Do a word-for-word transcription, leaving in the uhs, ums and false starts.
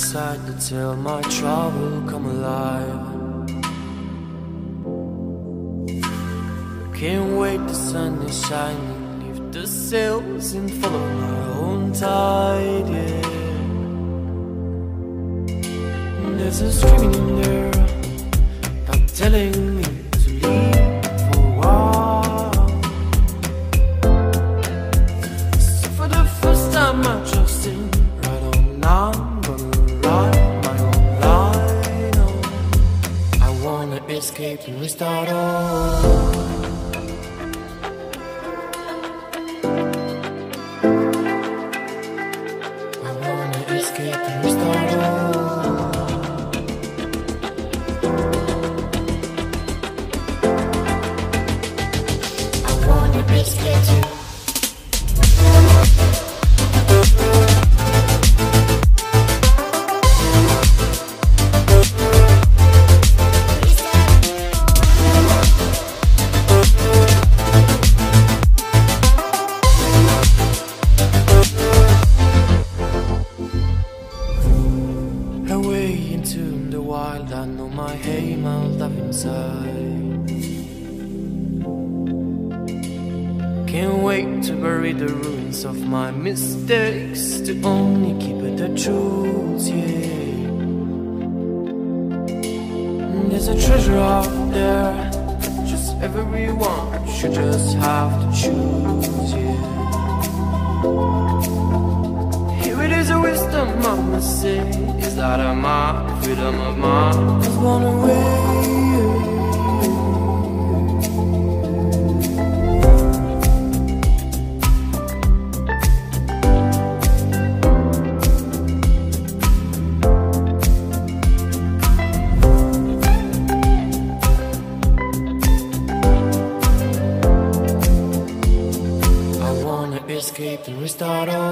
decide to tell my trouble come alive. Can't wait, the sun is shining, leave the sails and follow my own tide, yeah. And there's a screaming in there, I'm telling me to leave for a while. So for the first time I trust in right on now. Escape and restart all. I wanna escape and restart all. I wanna escape to wild, I know my hay melt up inside. Can't wait to bury the ruins of my mistakes, to only keep it the truth, yeah. There's a treasure out there, just everyone should just have to choose, yeah. Here it is, a wisdom I must say, out of my freedom of mind is one away. I wanna escape and restart all.